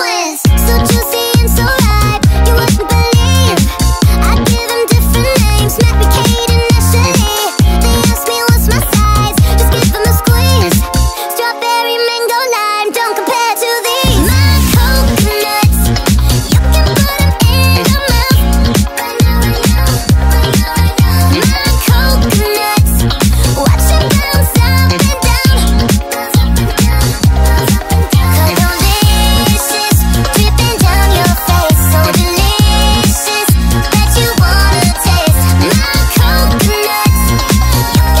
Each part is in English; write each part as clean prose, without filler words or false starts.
twins, so juicy and so ripe, you wouldn't believe. I give them different names, Matt, Kate, and Ashley. They ask me what's my size, just give them a squeeze. Strawberry, mango, lime, don't compare to these. My coconuts, you can put them in your mouth. Right now, right now, right now, right now. My coconuts, watch them bounce up and down, bounce up and down, bounce up and down. 'Cause they're delicious, dripping down your face. So delicious that you wanna taste. My coconuts, you can put them in your mouth. Right now, right now, right now,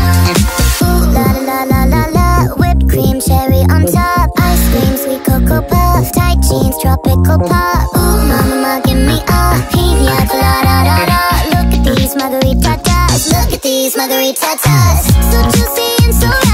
right now. Ooh la la la la la, whipped cream, cherry on top, ice cream, sweet cocoa puff, tight jeans, tropical pop. Ooh mama, give me a piña colada, da da. Look at these margarita dots, look at these margarita dots, so juicy and so.